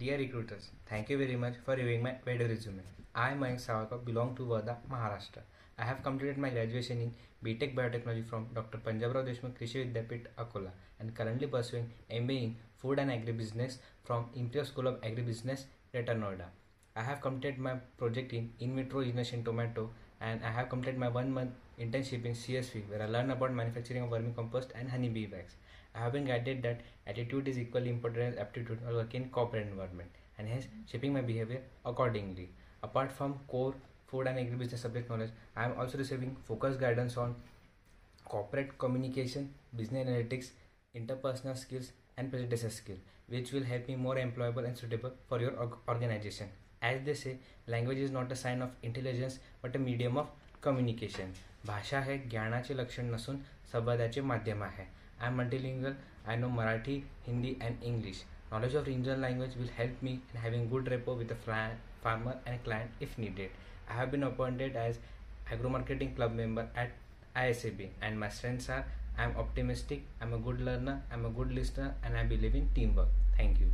Dear recruiters, thank you very much for reviewing my video resume. I am Mayank Savarkaar, belong to Varda, Maharashtra. I have completed my graduation in B.Tech Biotechnology from Dr. Panjabrao Deshmukh Krishi Vidyapeeth Akola and currently pursuing MBA in Food and Agribusiness from Imperial School of Agribusiness Greater Noida. I have completed my project in vitro generation tomato and I have completed my 1-month internship in CSV where I learned about manufacturing of vermicompost and honeybee bags. I have been guided that attitude is equally important as aptitude while working in corporate environment and hence shaping my behavior accordingly. Apart from core food and agribusiness subject knowledge, I am also receiving focused guidance on corporate communication, business analytics, interpersonal skills and presentation skill, which will help me more employable and suitable for your organization. As they say, language is not a sign of intelligence but a medium of communication. Bhasha hai gyanache lakshan nasun sabadache madhyama hai. I am multilingual. I know Marathi, Hindi and English. Knowledge of regional language will help me in having good rapport with the farmer and client if needed. I have been appointed as Agro-Marketing Club member at ISAB and my strengths are I am optimistic, I am a good learner, I am a good listener and I believe in teamwork. Thank you.